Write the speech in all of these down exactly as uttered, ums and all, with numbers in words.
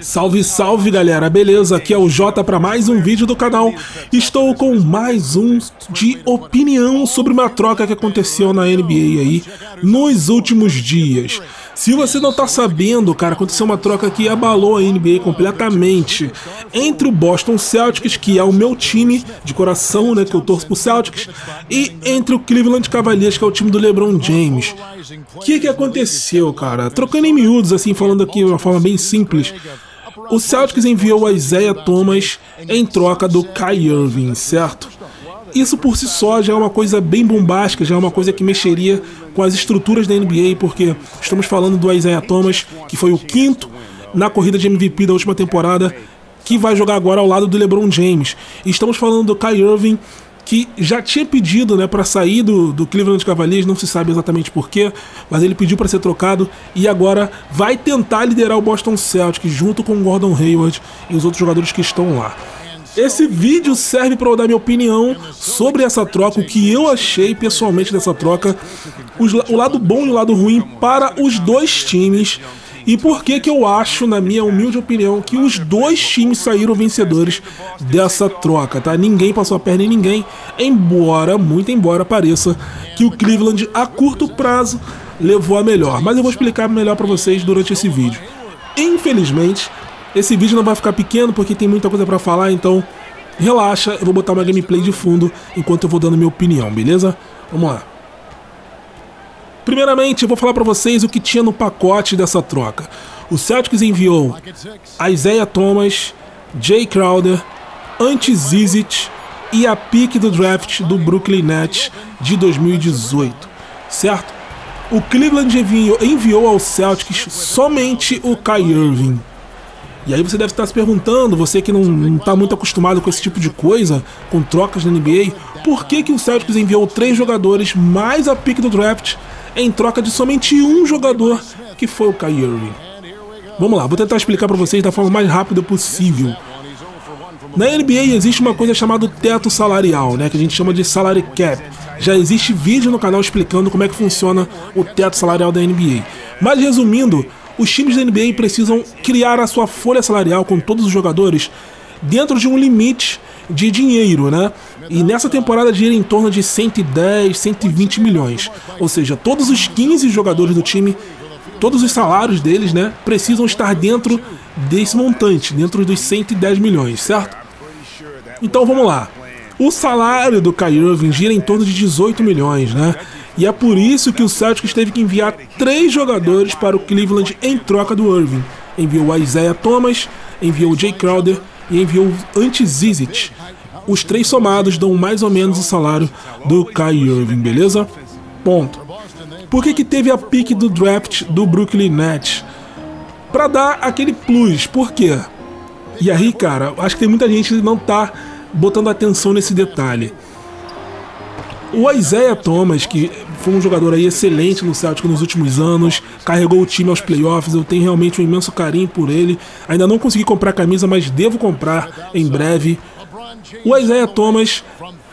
Salve, salve galera, beleza? Aqui é o Jota para mais um vídeo do canal. Estou com mais um de opinião sobre uma troca que aconteceu na N B A aí nos últimos dias. Se você não tá sabendo, cara, aconteceu uma troca que abalou a N B A completamente entre o Boston Celtics, que é o meu time de coração, né, que eu torço pro Celtics, e entre o Cleveland Cavaliers, que é o time do LeBron James. O que que aconteceu, cara? Trocando em miúdos, assim, falando aqui de uma forma bem simples, o Celtics enviou a Isaiah Thomas em troca do Kyrie Irving, certo? Isso por si só já é uma coisa bem bombástica, já é uma coisa que mexeria com as estruturas da N B A, porque estamos falando do Isaiah Thomas, que foi o quinto na corrida de M V P da última temporada, que vai jogar agora ao lado do LeBron James. E estamos falando do Kyrie Irving, que já tinha pedido, né, para sair do, do Cleveland Cavaliers, não se sabe exatamente porquê, mas ele pediu para ser trocado e agora vai tentar liderar o Boston Celtics junto com o Gordon Hayward e os outros jogadores que estão lá. Esse vídeo serve para eu dar minha opinião sobre essa troca, o que eu achei pessoalmente dessa troca, os, o lado bom e o lado ruim para os dois times, e por que que eu acho, na minha humilde opinião, que os dois times saíram vencedores dessa troca, tá? Ninguém passou a perna em ninguém, embora, muito embora, pareça que o Cleveland, a curto prazo, levou a melhor. Mas eu vou explicar melhor para vocês durante esse vídeo. Infelizmente, esse vídeo não vai ficar pequeno porque tem muita coisa pra falar, então relaxa, eu vou botar uma gameplay de fundo enquanto eu vou dando minha opinião, beleza? Vamos lá. Primeiramente, eu vou falar pra vocês o que tinha no pacote dessa troca. O Celtics enviou a Isaiah Thomas, Jay Crowder, Ante Žižić e a pick do draft do Brooklyn Nets de dois mil e dezoito, certo? O Cleveland enviou, enviou ao Celtics somente o Kyrie Irving. E aí você deve estar se perguntando, você que não está muito acostumado com esse tipo de coisa, com trocas na N B A, por que que o Celtics enviou três jogadores mais a pick do draft em troca de somente um jogador, que foi o Kyrie Irving? Vamos lá, vou tentar explicar para vocês da forma mais rápida possível. Na N B A existe uma coisa chamada teto salarial, né, que a gente chama de salary cap. Já existe vídeo no canal explicando como é que funciona o teto salarial da N B A. Mas resumindo, os times da N B A precisam criar a sua folha salarial com todos os jogadores dentro de um limite de dinheiro, né? E nessa temporada gira em torno de cento e dez, cento e vinte milhões. Ou seja, todos os quinze jogadores do time, todos os salários deles, né, precisam estar dentro desse montante, dentro dos cento e dez milhões, certo? Então vamos lá. O salário do Kyrie Irving gira em torno de dezoito milhões, né? E é por isso que o Celtics teve que enviar três jogadores para o Cleveland em troca do Irving. Enviou a Isaiah Thomas, enviou o Jay Crowder e enviou o Ante Žižić. Os três somados dão mais ou menos o salário do Kyrie Irving, beleza? Ponto. Por que que teve a pick do draft do Brooklyn Nets? Para dar aquele plus, por quê? E aí, cara, acho que tem muita gente que não tá botando atenção nesse detalhe. O Isaiah Thomas, que foi um jogador aí excelente no Celtic nos últimos anos, carregou o time aos playoffs, eu tenho realmente um imenso carinho por ele. Ainda não consegui comprar a camisa, mas devo comprar em breve. O Isaiah Thomas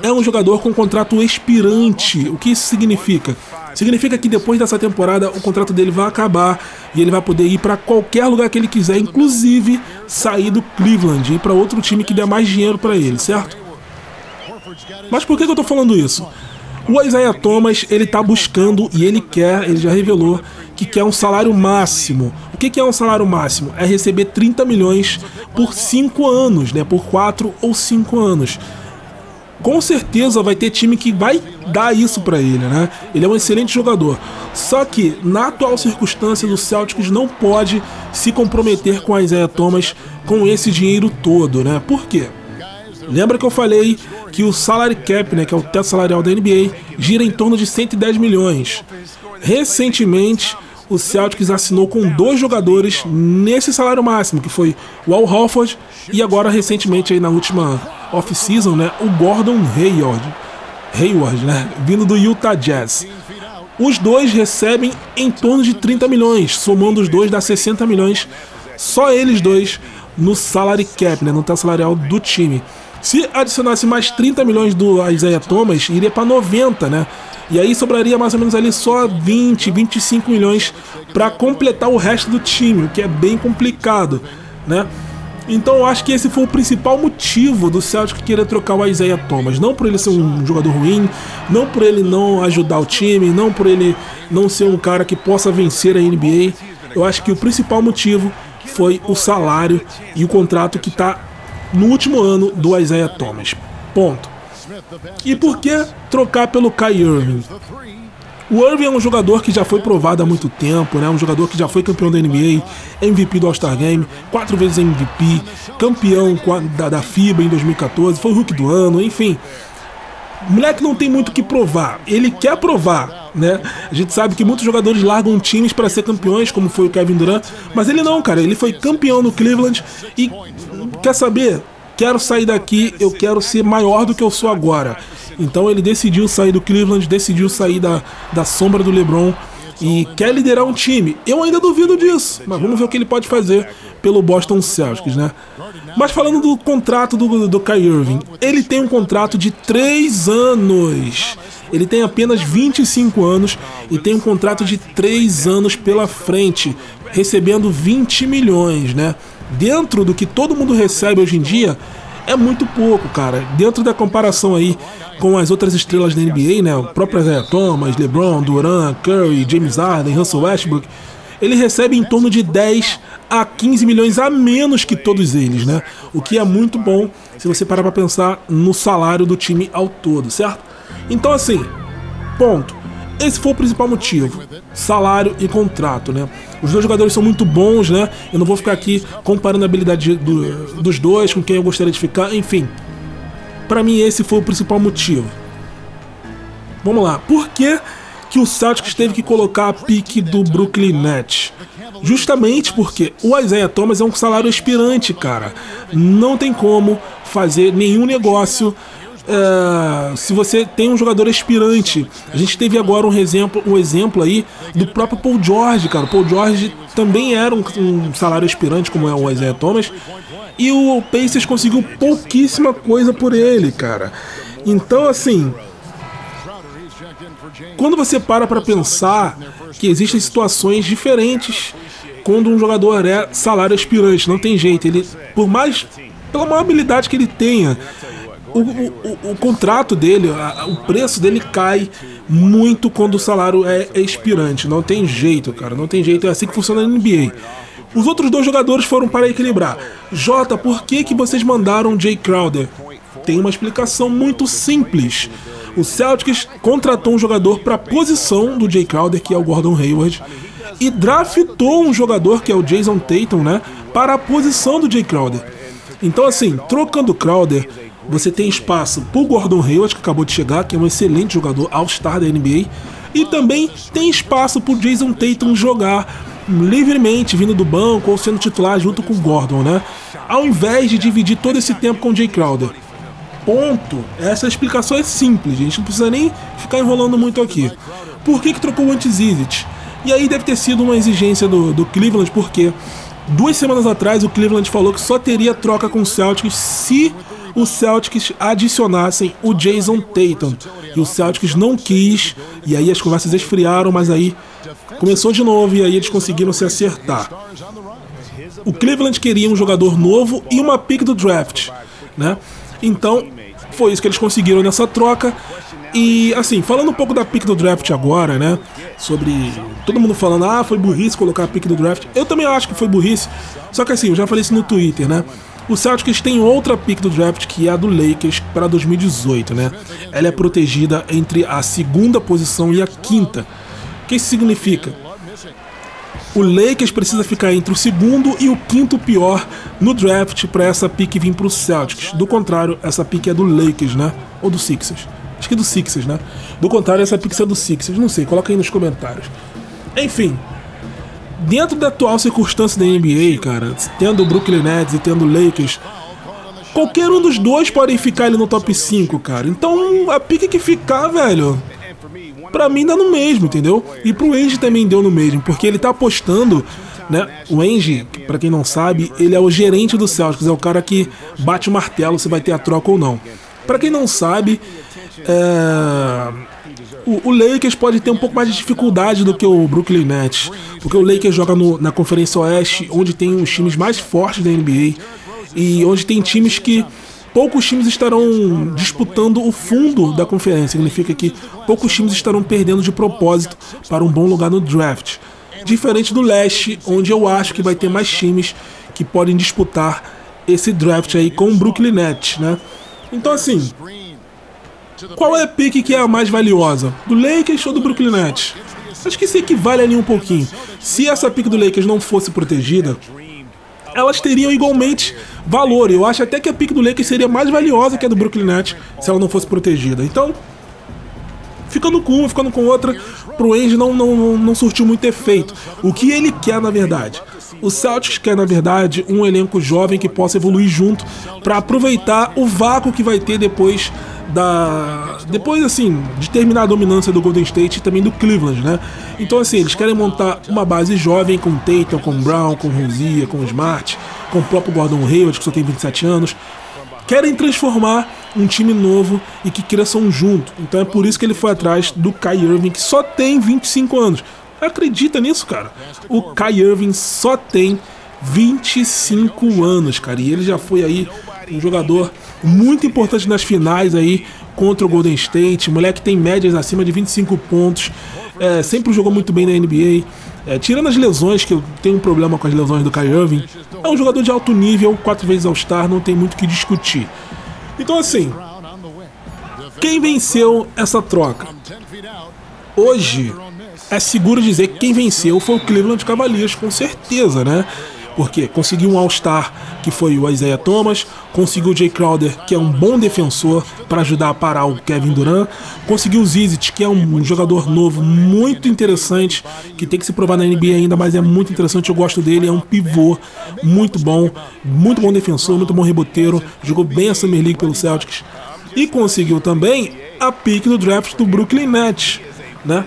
é um jogador com contrato expirante. O que isso significa? Significa que depois dessa temporada o contrato dele vai acabar e ele vai poder ir para qualquer lugar que ele quiser, inclusive sair do Cleveland e ir para outro time que der mais dinheiro para ele, certo? Mas por que que eu tô falando isso? O Isaiah Thomas, ele tá buscando e ele quer, ele já revelou que quer um salário máximo. O que que é um salário máximo? É receber trinta milhões por cinco anos, né? Por quatro ou cinco anos. Com certeza vai ter time que vai dar isso pra ele, né? Ele é um excelente jogador. Só que, na atual circunstância, o Celtics não pode se comprometer com a Isaiah Thomas com esse dinheiro todo, né? Por quê? Lembra que eu falei que o salary cap, né, que é o teto salarial da N B A, gira em torno de cento e dez milhões. Recentemente, o Celtics assinou com dois jogadores nesse salário máximo, que foi o Al Horford e agora, recentemente, aí na última off-season, né, o Gordon Hayward, Hayward, né, vindo do Utah Jazz. Os dois recebem em torno de trinta milhões, somando os dois dá sessenta milhões, só eles dois no salary cap, né, no teto salarial do time. Se adicionasse mais trinta milhões do Isaiah Thomas, iria para noventa, né? E aí sobraria mais ou menos ali só vinte, vinte e cinco milhões para completar o resto do time, o que é bem complicado, né? Então eu acho que esse foi o principal motivo do Celtic querer trocar o Isaiah Thomas. Não por ele ser um jogador ruim, não por ele não ajudar o time, não por ele não ser um cara que possa vencer a N B A. Eu acho que o principal motivo foi o salário e o contrato que está no último ano do Isaiah Thomas. Ponto. E por que trocar pelo Kyrie Irving? O Irving é um jogador que já foi provado há muito tempo, né? Um jogador que já foi campeão da N B A, M V P do All-Star Game, quatro vezes M V P, campeão da, da FIBA em dois mil e quatorze, foi o Hulk do ano, enfim. O moleque não tem muito o que provar, ele quer provar, né? A gente sabe que muitos jogadores largam times para ser campeões, como foi o Kevin Durant, mas ele não, cara, ele foi campeão no Cleveland e quer saber... Quero sair daqui, eu quero ser maior do que eu sou agora. Então ele decidiu sair do Cleveland, decidiu sair da, da sombra do LeBron e quer liderar um time. Eu ainda duvido disso, mas vamos ver o que ele pode fazer pelo Boston Celtics, né? Mas falando do contrato do, do Kyrie Irving, ele tem um contrato de três anos. Ele tem apenas vinte e cinco anos e tem um contrato de três anos pela frente, recebendo vinte milhões, né? Dentro do que todo mundo recebe hoje em dia, é muito pouco, cara. Dentro da comparação aí com as outras estrelas da N B A, né? O próprio Isaiah Thomas, LeBron, Durant, Curry, James Harden, Russell Westbrook, ele recebe em torno de dez a quinze milhões a menos que todos eles, né? O que é muito bom se você parar pra pensar no salário do time ao todo, certo? Então, assim, ponto. Esse foi o principal motivo, salário e contrato, né? Os dois jogadores são muito bons, né? Eu não vou ficar aqui comparando a habilidade do, dos dois, com quem eu gostaria de ficar, enfim. Pra mim esse foi o principal motivo. Vamos lá, por que que o Celtics teve que colocar a pique do Brooklyn Nets? Justamente porque o Isaiah Thomas é um salário expirante, cara. Não tem como fazer nenhum negócio... É, se você tem um jogador aspirante. A gente teve agora um exemplo, um exemplo aí do próprio Paul George, cara. O Paul George também era um, um salário aspirante, como é o Isaiah Thomas, e o Pacers conseguiu pouquíssima coisa por ele, cara. Então, assim, quando você para pra pensar que existem situações diferentes quando um jogador é salário aspirante, não tem jeito. Ele, por mais, pela maior habilidade que ele tenha, O, o, o contrato dele, a, o preço dele cai muito quando o salário é, é expirante. Não tem jeito, cara. Não tem jeito. É assim que funciona na N B A. Os outros dois jogadores foram para equilibrar. Jota, por que que vocês mandaram Jay Crowder? Tem uma explicação muito simples. O Celtics contratou um jogador para a posição do Jay Crowder, que é o Gordon Hayward, e draftou um jogador, que é o Jason Tatum, né, para a posição do Jay Crowder. Então, assim, trocando o Crowder, você tem espaço para o Gordon Hayward, que acabou de chegar, que é um excelente jogador all-star da N B A. E também tem espaço para o Jason Tatum jogar livremente, vindo do banco ou sendo titular junto com o Gordon, né? Ao invés de dividir todo esse tempo com o Jay Crowder. Ponto. Essa explicação é simples, gente. Não precisa nem ficar enrolando muito aqui. Por que que trocou o Ante Žižić? E aí deve ter sido uma exigência do, do Cleveland, porque duas semanas atrás o Cleveland falou que só teria troca com o Celtics se o Celtics adicionassem o Jason Tatum, e o Celtics não quis, e aí as conversas esfriaram, mas aí começou de novo e aí eles conseguiram se acertar. O Cleveland queria um jogador novo e uma pick do draft, né? Então foi isso que eles conseguiram nessa troca. E assim, falando um pouco da pick do draft agora, né? Sobre todo mundo falando, ah, foi burrice colocar a pick do draft. Eu também acho que foi burrice, só que assim, eu já falei isso no Twitter, né? O Celtics tem outra pick do draft, que é a do Lakers para dois mil e dezoito, né? Ela é protegida entre a segunda posição e a quinta. O que isso significa? O Lakers precisa ficar entre o segundo e o quinto pior no draft para essa pick vir para o Celtics. Do contrário, essa pick é do Lakers, né? Ou do Sixers. Acho que é do Sixers, né? Do contrário, essa pick é do Sixers. Não sei, coloca aí nos comentários. Enfim, dentro da atual circunstância da N B A, cara, tendo o Brooklyn Nets e tendo o Lakers, qualquer um dos dois podem ficar ali no top cinco, cara. Então a pique que ficar, velho, pra mim dá no mesmo, entendeu? E pro Ainge também deu no mesmo, porque ele tá apostando né? O Engie, para quem não sabe, ele é o gerente do Celtics, é o cara que bate o martelo se vai ter a troca ou não. Para quem não sabe, é... O, o Lakers pode ter um pouco mais de dificuldade do que o Brooklyn Nets, porque o Lakers joga no, na Conferência Oeste, onde tem os times mais fortes da N B A e onde tem times que poucos times estarão disputando o fundo da conferência. Significa que poucos times estarão perdendo de propósito para um bom lugar no draft. Diferente do Leste, onde eu acho que vai ter mais times que podem disputar esse draft aí com o Brooklyn Nets, né? Então, assim, qual é a pick que é a mais valiosa? Do Lakers ou do Brooklyn Nets? Acho que se equivale ali um pouquinho. Se essa pick do Lakers não fosse protegida, elas teriam igualmente valor. Eu acho até que a pick do Lakers seria mais valiosa que a do Brooklyn Nets se ela não fosse protegida. Então, ficando com uma, ficando com outra, pro Ainge não, não, não surtiu muito efeito. O que ele quer, na verdade? O Celtics quer, na verdade, um elenco jovem que possa evoluir junto para aproveitar o vácuo que vai ter depois... Da... Depois, assim, de terminar a dominância do Golden State e também do Cleveland, né? Então, assim, eles querem montar uma base jovem com Tatum, com Brown, com Rozier, com Smart, com o próprio Gordon Hayward, que só tem vinte e sete anos. Querem transformar um time novo e que cresçam junto. Então é por isso que ele foi atrás do Kyrie Irving, que só tem vinte e cinco anos. Acredita nisso, cara? O Kyrie Irving só tem vinte e cinco anos, cara. E ele já foi aí um jogador muito importante nas finais aí contra o Golden State. O moleque tem médias acima de vinte e cinco pontos, é, sempre jogou muito bem na N B A, é, tirando as lesões, que eu tenho um problema com as lesões do Kyrie Irving. É um jogador de alto nível, quatro vezes All-Star, não tem muito o que discutir. Então, assim, quem venceu essa troca? Hoje é seguro dizer que quem venceu foi o Cleveland Cavaliers, com certeza, né? Porque conseguiu um All-Star, que foi o Isaiah Thomas, conseguiu o Jay Crowder, que é um bom defensor para ajudar a parar o Kevin Durant, conseguiu o Žižić, que é um jogador novo muito interessante, que tem que se provar na N B A ainda, mas é muito interessante, eu gosto dele, é um pivô muito bom, muito bom defensor, muito bom reboteiro, jogou bem a Summer League pelo Celtics, e conseguiu também a pick do draft do Brooklyn Nets, né?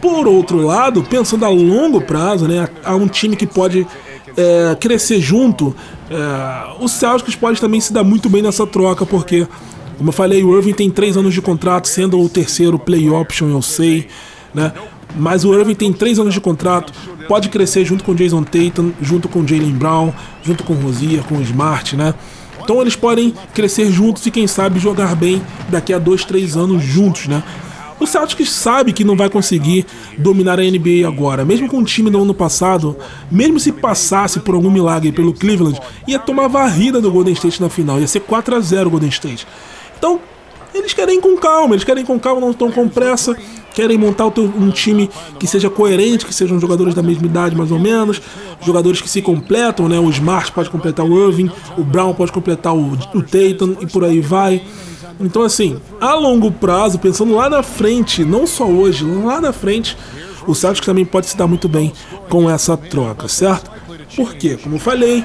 Por outro lado, pensando a longo prazo, né, há um time que pode... É, crescer junto, é, os Celtics podem também se dar muito bem nessa troca, porque, como eu falei, o Irving tem três anos de contrato, sendo o terceiro play option, eu sei, né? Mas o Irving tem três anos de contrato, pode crescer junto com o Jason Tatum, junto com o Jaylen Brown, junto com o Rozier, com o Smart, né? Então eles podem crescer juntos e, quem sabe, jogar bem daqui a dois, três anos juntos, né? O Celtics sabe que não vai conseguir dominar a N B A agora. Mesmo com o time do ano passado, mesmo se passasse por algum milagre pelo Cleveland, ia tomar varrida do Golden State na final. Ia ser quatro a zero o Golden State. Então, eles querem ir com calma, eles querem ir com calma, não estão com pressa. Querem montar um time que seja coerente, que sejam jogadores da mesma idade, mais ou menos. Jogadores que se completam, né? O Smart pode completar o Irving, o Brown pode completar o, o Tatum e por aí vai. Então, assim, a longo prazo, pensando lá na frente, não só hoje, lá na frente, o Celtics também pode se dar muito bem com essa troca, certo? Porque, como eu falei,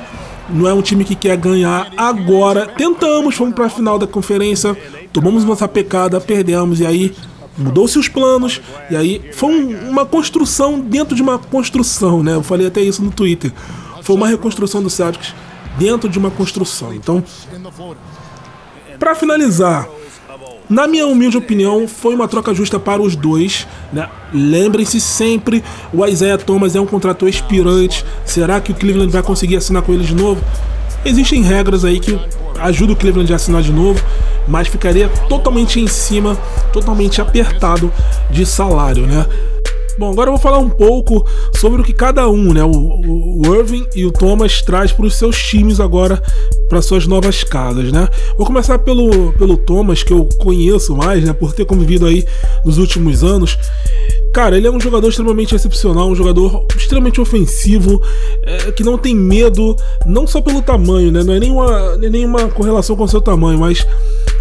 não é um time que quer ganhar agora. Tentamos, fomos para a final da conferência, tomamos nossa pecada, perdemos, e aí mudou-se os planos, e aí foi uma construção dentro de uma construção, né? Eu falei até isso no Twitter. Foi uma reconstrução do Celtics dentro de uma construção. Então... Para finalizar, na minha humilde opinião, foi uma troca justa para os dois, né? Lembrem-se sempre, o Isaiah Thomas é um contrato expirante. Será que o Cleveland vai conseguir assinar com ele de novo? Existem regras aí que ajudam o Cleveland a assinar de novo, mas ficaria totalmente em cima, totalmente apertado de salário, né? Bom, agora eu vou falar um pouco sobre o que cada um, né, o, o Irving e o Thomas traz para os seus times agora, para suas novas casas, né? Vou começar pelo, pelo Thomas, que eu conheço mais, né, por ter convivido aí nos últimos anos. Cara, ele é um jogador extremamente excepcional, um jogador extremamente ofensivo, é, que não tem medo, não só pelo tamanho, né? Não é nenhuma, nenhuma correlação com o seu tamanho, mas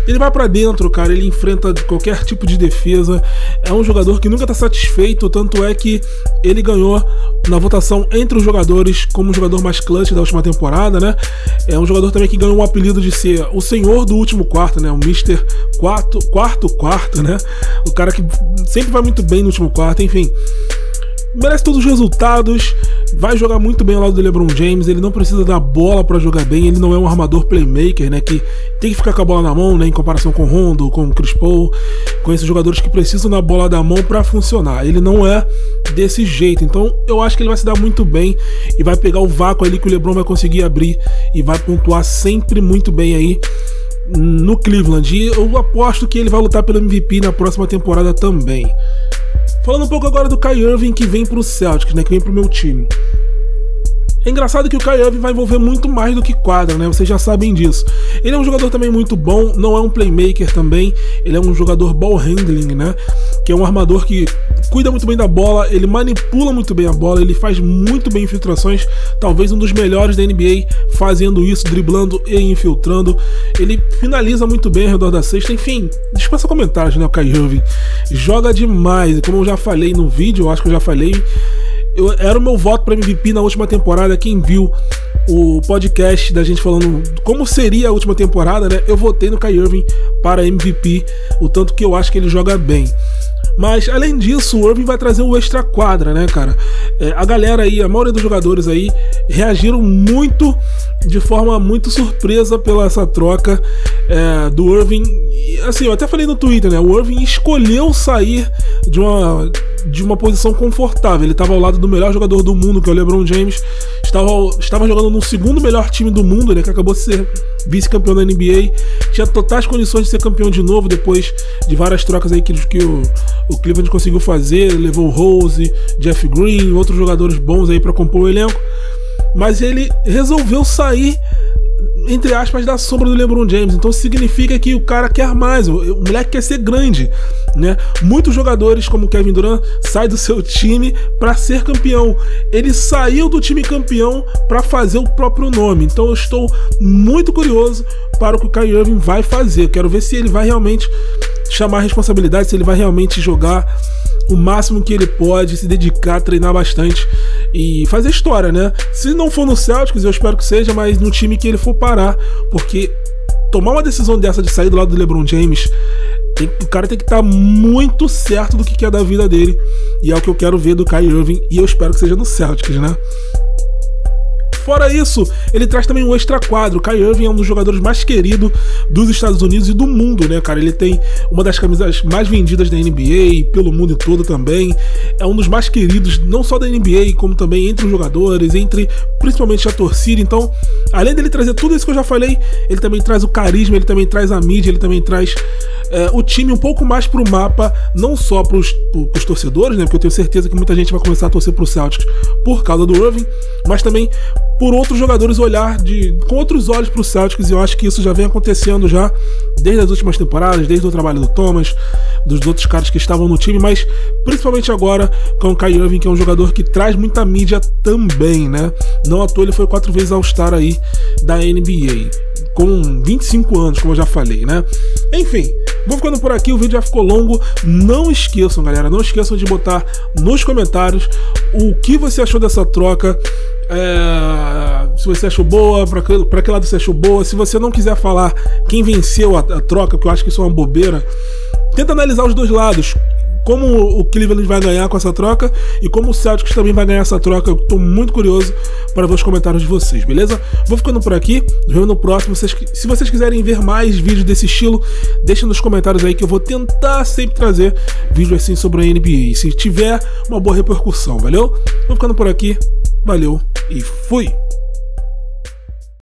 ele vai pra dentro, cara, ele enfrenta qualquer tipo de defesa, é um jogador que nunca tá satisfeito, tanto é que ele ganhou na votação entre os jogadores como o jogador mais clutch da última temporada, né? É um jogador também que ganhou o apelido de ser o senhor do último quarto, né? O mister Quarto Quarto, quarto, né? O cara que sempre vai muito bem no último quarto. Enfim, merece todos os resultados, vai jogar muito bem ao lado do LeBron James, ele não precisa da bola para jogar bem, ele não é um armador playmaker, né, que tem que ficar com a bola na mão, né, em comparação com o Rondo, com o Chris Paul, com esses jogadores que precisam da bola da mão para funcionar, ele não é desse jeito, então eu acho que ele vai se dar muito bem e vai pegar o vácuo ali que o LeBron vai conseguir abrir e vai pontuar sempre muito bem aí no Cleveland, e eu aposto que ele vai lutar pelo M V P na próxima temporada também. Falando um pouco agora do Kyrie Irving, que vem pro Celtics, né, que vem pro meu time. É engraçado que o Kyrie Irving vai envolver muito mais do que quadra, né? Vocês já sabem disso. Ele é um jogador também muito bom, não é um playmaker também, ele é um jogador ball handling, né? Que é um armador que cuida muito bem da bola, ele manipula muito bem a bola, ele faz muito bem infiltrações, talvez um dos melhores da N B A fazendo isso, driblando e infiltrando. Ele finaliza muito bem ao redor da cesta, enfim, dispensa comentários, né? O Kyrie Irving joga demais, e como eu já falei no vídeo, eu acho que eu já falei, Eu, era o meu voto para M V P na última temporada. Quem viu o podcast da gente falando como seria a última temporada, né? Eu votei no Kyrie Irving para M V P, o tanto que eu acho que ele joga bem. Mas além disso, o Irving vai trazer o extra quadra, né, cara? É, a galera aí, a maioria dos jogadores aí reagiram muito, de forma muito surpresa pela essa troca é, do Irving. E, assim, eu até falei no Twitter, né? O Irving escolheu sair de uma de uma posição confortável. Ele estava ao lado do melhor jogador do mundo, que é o LeBron James. Estava, estava jogando no segundo melhor time do mundo, né? Que acabou de ser vice-campeão da N B A. Tinha totais condições de ser campeão de novo depois de várias trocas aí que, que o O Cleveland conseguiu fazer, levou Rose, Jeff Green, outros jogadores bons aí para compor o elenco. Mas ele resolveu sair, entre aspas, da sombra do LeBron James. Então significa que o cara quer mais, o moleque quer ser grande, né? Muitos jogadores como Kevin Durant saem do seu time para ser campeão. Ele saiu do time campeão para fazer o próprio nome. Então eu estou muito curioso para o que o Kyrie Irving vai fazer. Quero ver se ele vai realmente chamar a responsabilidade, se ele vai realmente jogar o máximo que ele pode, se dedicar, treinar bastante e fazer história, né? Se não for no Celtics, eu espero que seja, mas no time que ele for parar, porque tomar uma decisão dessa de sair do lado do LeBron James, tem, o cara tem que estar muito certo do que quer da vida dele, e é o que eu quero ver do Kyrie Irving, e eu espero que seja no Celtics, né? Fora isso, ele traz também um extra quadro. Kyrie Irving é um dos jogadores mais queridos dos Estados Unidos e do mundo, né, cara? Ele tem uma das camisas mais vendidas da N B A, pelo mundo todo também. É um dos mais queridos, não só da N B A, como também entre os jogadores, entre principalmente a torcida. Então, além dele trazer tudo isso que eu já falei, ele também traz o carisma, ele também traz a mídia, ele também traz é, o time um pouco mais pro mapa, não só pros, pros torcedores, né? Porque eu tenho certeza que muita gente vai começar a torcer pro Celtics por causa do Irving, mas também por outros jogadores olhar de, com outros olhos para o Celtics, e eu acho que isso já vem acontecendo já desde as últimas temporadas, desde o trabalho do Thomas, dos outros caras que estavam no time, mas principalmente agora com o Kyrie Irving, que é um jogador que traz muita mídia também, né? Não à toa ele foi quatro vezes All-Star aí da N B A, com vinte e cinco anos, como eu já falei, né? Enfim, vou ficando por aqui, o vídeo já ficou longo. Não esqueçam, galera, não esqueçam de botar nos comentários o que você achou dessa troca. É, se você achou boa, para que, que lado você achou boa. Se você não quiser falar quem venceu a, a troca, porque eu acho que isso é uma bobeira, tenta analisar os dois lados, como o Cleveland vai ganhar com essa troca e como o Celtics também vai ganhar essa troca. Eu tô muito curioso para ver os comentários de vocês, beleza? Vou ficando por aqui, nos vemos no próximo. Vocês, se vocês quiserem ver mais vídeos desse estilo, deixem nos comentários aí que eu vou tentar sempre trazer vídeos assim sobre a N B A, se tiver uma boa repercussão, valeu? Vou ficando por aqui, valeu e fui!